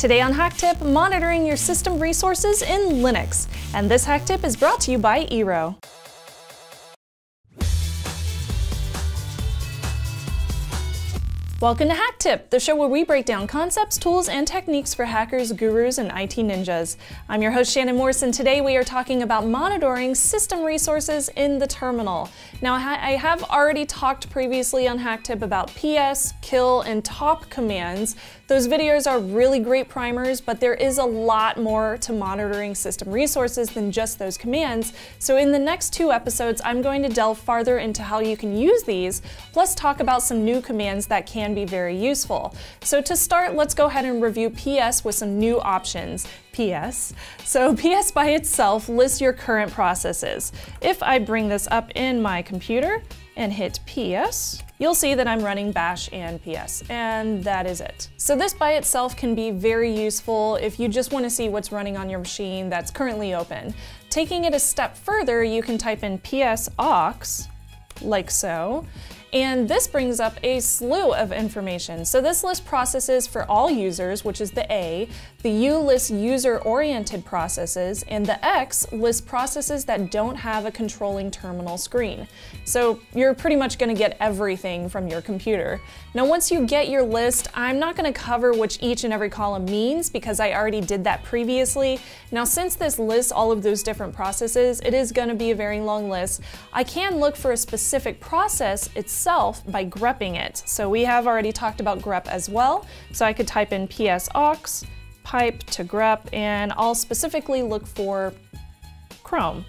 Today on HakTip, monitoring your system resources in Linux. And this HakTip is brought to you by Eero. Welcome to HakTip, the show where we break down concepts, tools, and techniques for hackers, gurus, and IT ninjas. I'm your host, Shannon Morse, and today we are talking about monitoring system resources in the terminal. Now, I have already talked previously on HakTip about ps, kill, and top commands. Those videos are really great primers, but there is a lot more to monitoring system resources than just those commands. So in the next two episodes, I'm going to delve farther into how you can use these, plus talk about some new commands that can be very useful. So to start, let's go ahead and review PS with some new options. PS. So PS by itself lists your current processes. If I bring this up in my computer and hit PS, you'll see that I'm running bash and PS, and that is it. So this by itself can be very useful if you just want to see what's running on your machine that's currently open. Taking it a step further, you can type in PS aux, like so, and this brings up a slew of information. So this lists processes for all users, which is the A, the U lists user-oriented processes, and the X lists processes that don't have a controlling terminal screen. So you're pretty much gonna get everything from your computer. Now once you get your list, I'm not gonna cover which each and every column means because I already did that previously. Now since this lists all of those different processes, it is gonna be a very long list. I can look for a specific process itself by grepping it. So we have already talked about grep as well. So I could type in ps aux, pipe to grep, and I'll specifically look for Chrome.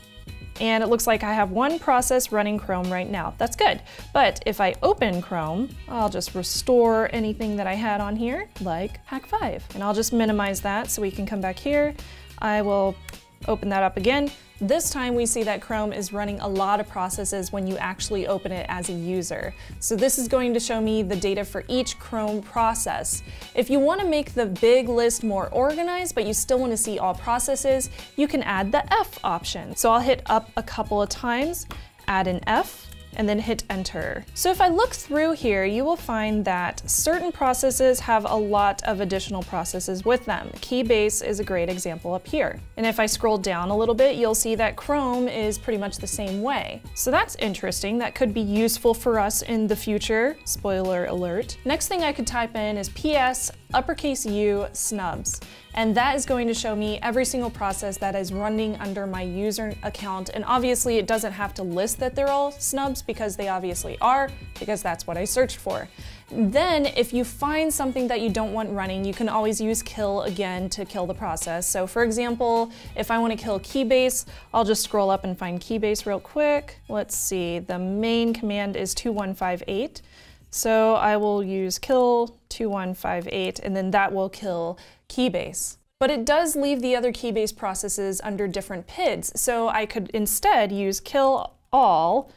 And it looks like I have one process running Chrome right now. That's good. But if I open Chrome, I'll just restore anything that I had on here, like Hak5. And I'll just minimize that so we can come back here. I will open that up again. This time we see that Chrome is running a lot of processes when you actually open it as a user. So this is going to show me the data for each Chrome process. If you want to make the big list more organized, but you still want to see all processes, you can add the F option. So I'll hit up a couple of times, add an F, and then hit enter. So if I look through here, you will find that certain processes have a lot of additional processes with them. Keybase is a great example up here. And if I scroll down a little bit, you'll see that Chrome is pretty much the same way. So that's interesting. That could be useful for us in the future. Spoiler alert. Next thing I could type in is PS uppercase U snubs. And that is going to show me every single process that is running under my user account. And obviously it doesn't have to list that they're all snubs because they obviously are, because that's what I searched for. Then if you find something that you don't want running, you can always use kill again to kill the process. So for example, if I want to kill Keybase, I'll just scroll up and find Keybase real quick. Let's see, the main command is 2158. So I will use kill 2158, and then that will kill Keybase. But it does leave the other Keybase processes under different PIDs, so I could instead use kill all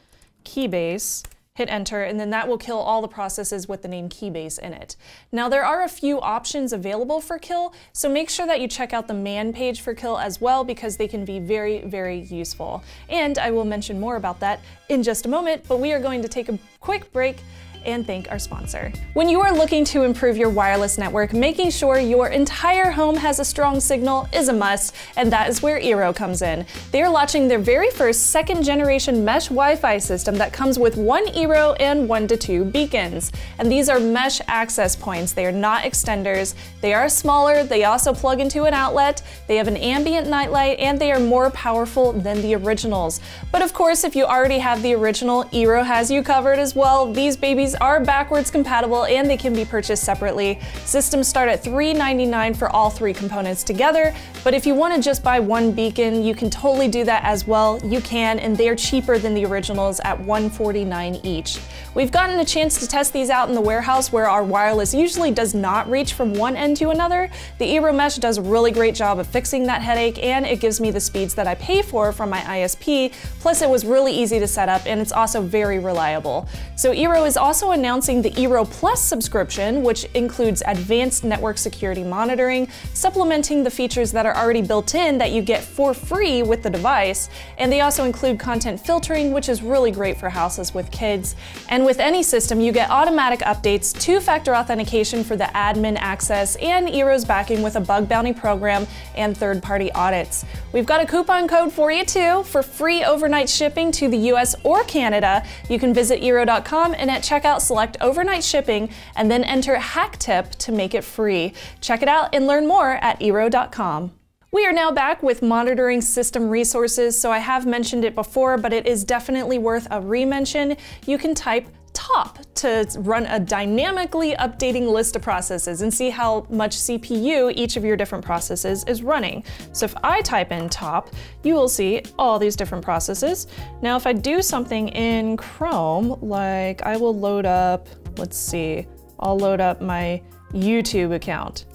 Keybase, hit enter, and then that will kill all the processes with the name Keybase in it. Now there are a few options available for kill, so make sure that you check out the man page for kill as well because they can be very, very useful. And I will mention more about that in just a moment, but we are going to take a quick break and thank our sponsor. When you are looking to improve your wireless network, making sure your entire home has a strong signal is a must, and that is where Eero comes in. They are launching their very first second-generation mesh Wi-Fi system that comes with one Eero and 1 to 2 beacons. And these are mesh access points. They are not extenders. They are smaller. They also plug into an outlet. They have an ambient nightlight, and they are more powerful than the originals. But of course, if you already have the original, Eero has you covered as well. These babies are backwards compatible and they can be purchased separately. Systems start at $3.99 for all three components together, but if you want to just buy one beacon, you can totally do that as well. You can, and they're cheaper than the originals at $149 each. We've gotten a chance to test these out in the warehouse where our wireless usually does not reach from one end to another. The Eero Mesh does a really great job of fixing that headache, and it gives me the speeds that I pay for from my ISP, plus it was really easy to set up and it's also very reliable. So Eero is also also announcing the Eero Plus subscription, which includes advanced network security monitoring, supplementing the features that are already built in that you get for free with the device. And they also include content filtering, which is really great for houses with kids. And with any system, you get automatic updates, two-factor authentication for the admin access, and Eero's backing with a bug bounty program and third-party audits. We've got a coupon code for you too for free overnight shipping to the US or Canada. You can visit eero.com and at checkout select overnight shipping and then enter HakTip to make it free. Check it out and learn more at eero.com. We are now back with monitoring system resources. So I have mentioned it before, but it is definitely worth a re-mention. You can type top to run a dynamically updating list of processes and see how much CPU each of your different processes is running. So if I type in top, you will see all these different processes. Now, if I do something in Chrome, like I will load up, let's see, I'll load up my YouTube account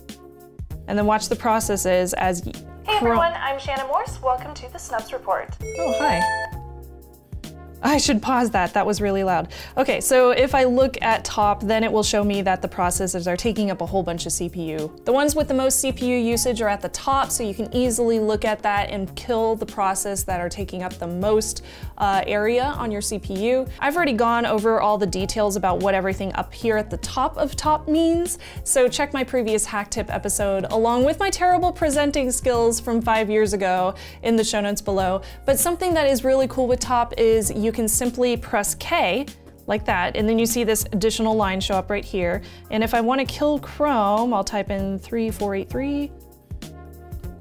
and then watch the processes as Chrome. Hey everyone, I'm Shannon Morse. Welcome to the Snubs Report. Oh, hi. I should pause that. That was really loud. Okay, so if I look at top, then it will show me that the processors are taking up a whole bunch of CPU. The ones with the most CPU usage are at the top, so you can easily look at that and kill the process that are taking up the most area on your CPU. I've already gone over all the details about what everything up here at the top of top means, so check my previous HakTip episode along with my terrible presenting skills from 5 years ago in the show notes below. But something that is really cool with top is you can simply press K like that, and then you see this additional line show up right here. And if I want to kill Chrome, I'll type in 3483,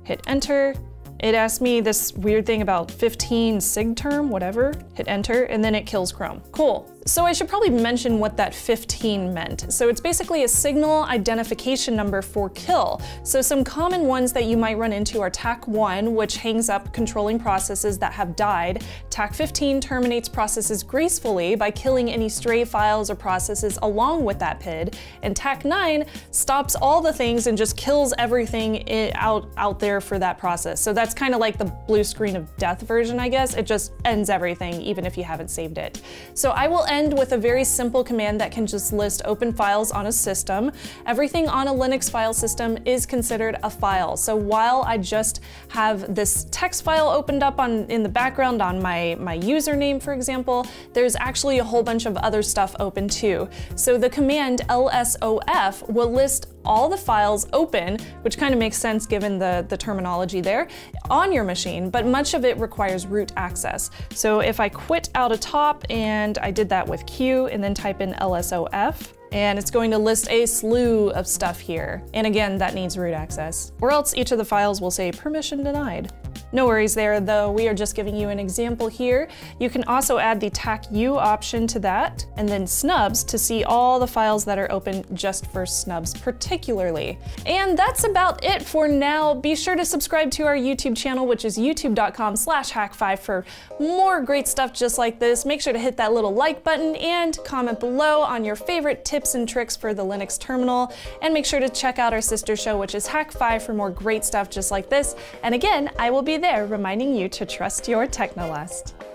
hit enter. It asks me this weird thing about 15 sig term, whatever, hit enter, and then it kills Chrome. Cool. So I should probably mention what that 15 meant. So it's basically a signal identification number for kill. So some common ones that you might run into are TAC1, which hangs up controlling processes that have died. TAC15 terminates processes gracefully by killing any stray files or processes along with that PID. And TAC9 stops all the things and just kills everything out there for that process. So that's kind of like the blue screen of death version, I guess. It just ends everything, even if you haven't saved it. So I will end with a very simple command that can just list open files on a system. Everything on a Linux file system is considered a file. So while I just have this text file opened up in the background on my username, for example, there's actually a whole bunch of other stuff open too. So the command lsof will list all the files open, which kind of makes sense given the terminology there, on your machine, but much of it requires root access. So if I quit out of top, and I did that with Q, and then type in lsof, and it's going to list a slew of stuff here. And again, that needs root access, or else each of the files will say permission denied. No worries there though, we are just giving you an example here. You can also add the TACU option to that, and then snubs to see all the files that are open just for snubs particularly. And that's about it for now. Be sure to subscribe to our YouTube channel, which is youtube.com/hak5 for more great stuff just like this. Make sure to hit that little like button and comment below on your favorite tips and tricks for the Linux terminal. And make sure to check out our sister show, which is Hak5 for more great stuff just like this. And again, I will be there reminding you to trust your Technolust.